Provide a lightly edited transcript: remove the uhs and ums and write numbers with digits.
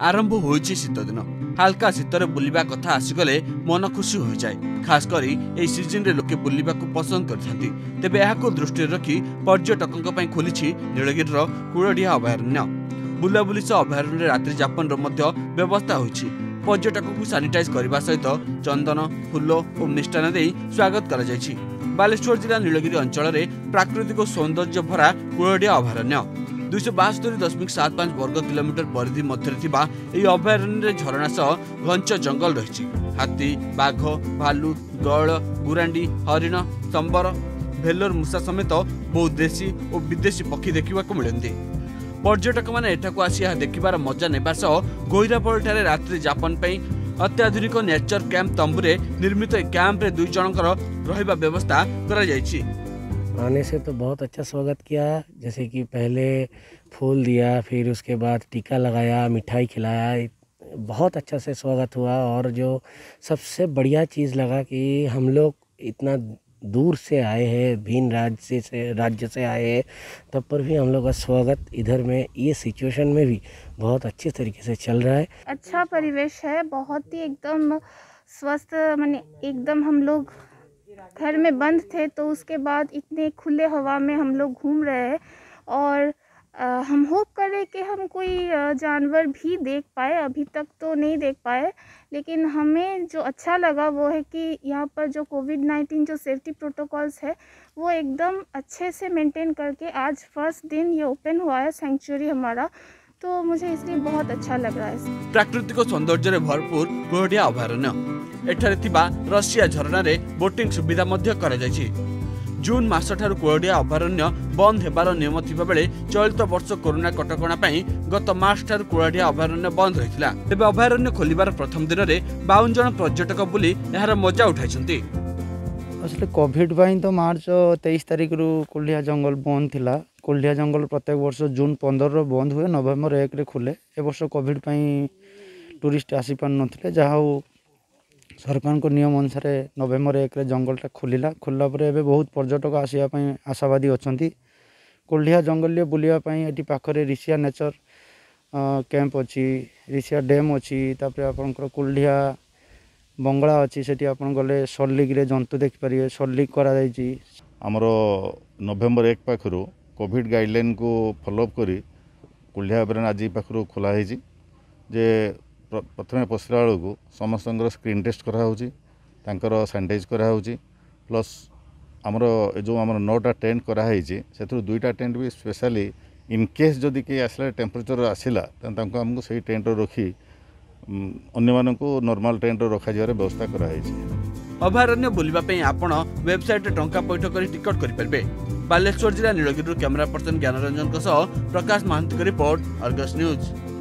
आरंभ हो शीतदिन हालका शीतर बुलवा कथा आसीगले मन खुशी हो जाए। खास करी ए सीजन रे लोके बुलवा को पसंद करथांती। तेबे याको दृष्टि रखी पर्यटकों पर खोली नीलगिर कुलडिहा अभयारण्य बुलाबुली सह अभयारण्य रात्रि जापन व्यवस्था होछि। पर्यटकों को सानिटाइज करने सहित चंदन फूल और मिष्टान दे स्वागत कर जायछि। बालेश्वर जिला नीलगिरी अंचल प्राकृतिक सौंदर्य भरा कुलडिहा अभयारण्य 272.75 वर्ग किलोमीटर परिधि मध्य अभयारण्य झरणा सह घंच जंगल रही। हाथी, बाघ, भालू, गौड़, गुरांडी, हरिण, संबर, भेलोर मूषा समेत बहु देशी और विदेशी पक्षी देखा मिलती। पर्यटक मैंने आसी देखार मजा नेवा सह गोईरापुर रात्रि जापन अत्याधुनिक नेचर कैंप तंबूरे निर्मित कैंप दुई जनकर रहा व्यवस्था कर। आने से तो बहुत अच्छा स्वागत किया, जैसे कि पहले फूल दिया, फिर उसके बाद टीका लगाया, मिठाई खिलाया, बहुत अच्छा से स्वागत हुआ। और जो सबसे बढ़िया चीज़ लगा कि हम लोग इतना दूर से आए हैं, भिन्न राज्य से आए हैं, तब पर भी हम लोग का स्वागत इधर में ये सिचुएशन में भी बहुत अच्छे तरीके से चल रहा है। अच्छा परिवेश है, बहुत ही एकदम स्वस्थ, माने एकदम हम लोग घर में बंद थे तो उसके बाद इतने खुले हवा में हम लोग घूम रहे हैं। और हम होप करें कि हम कोई जानवर भी देख पाए, अभी तक तो नहीं देख पाए, लेकिन हमें जो अच्छा लगा वो है कि यहाँ पर जो कोविड-19 जो सेफ्टी प्रोटोकॉल्स है वो एकदम अच्छे से मेंटेन करके आज फर्स्ट दिन ये ओपन हुआ है सेंचुरी हमारा, तो मुझे इसलिए बहुत अच्छा लग रहा है। प्राकृतिक सौंदर्य भरपूर गोईरापुर अभयारण्य एठारे थिबा रशिया झरणारे बोटिंग सुविधा मध्य करा जायछि। जून मास ठारु कुलडिहा अभयारण्य बंद हेबार नियम थिबा बेले चलित वर्ष कोरोना कटकणा पई गत मास ठारु कुलडिहा अभयारण्य बंद रहितला। तेबे अभयारण्य खोलिबार प्रथम दिन रे 52 जन पर्यटक बुली एहार मजा उठाइछन्ती। असले कोविड पई तो मार्च 23 तारिख रु कुलडिहा जंगल बंद थिला। कुलडिहा जंगल प्रत्येक वर्ष जून 15 रो बंद हुए, नवंबर 1 रे खुले। ए वर्ष कोविड पई टूरिस्ट आसी पान नथिले, जाहा सरकार को नियम अनुसार नवेम्बर 1 रे जंगलटा खोलिला। खोलला परे एबे बहुत पर्यटक आसीया पई आशावादी अछंती। कुलडिहा जंगल ले बुलिया पई एटी पाखरे ऋषिया नेचर कैंप अछि, ऋषिया डैम अछि, तापरे आपनकर कुलडिहा बंगला अछि, सेठी आपन गले सल्लिक रे जंतु देखि परिए, सल्लिक करा जाय छी। हमरो नवेम्बर 1 पाखरो कोविड गाइडलाइन को फॉलो अप करी कुलडिहा बरन आजि पाखरो खोला है जी। जे प्रथम पसला बेलू समस्त स्क्रीन टेस्ट कराऊँगी, सानिटाइज कराऊँगी, प्लस आमर जो आम 9टा टेन्ट कराई से 2टा टेन्ट भी स्पेशली इनकेस जदि किए आसला टेम्परेचर आसला आमको से टेन्ट रखी अन्न नॉर्मल टेन्ट रखा व्यवस्था कराई। अभयारण्य बुलवाई आपण वेबसाइट टंका पैठ कर टिकट करेंगे। बालेश्वर जिला Nilgiri camera person Gyan Ranjan Prakash Mahant report, Argus news.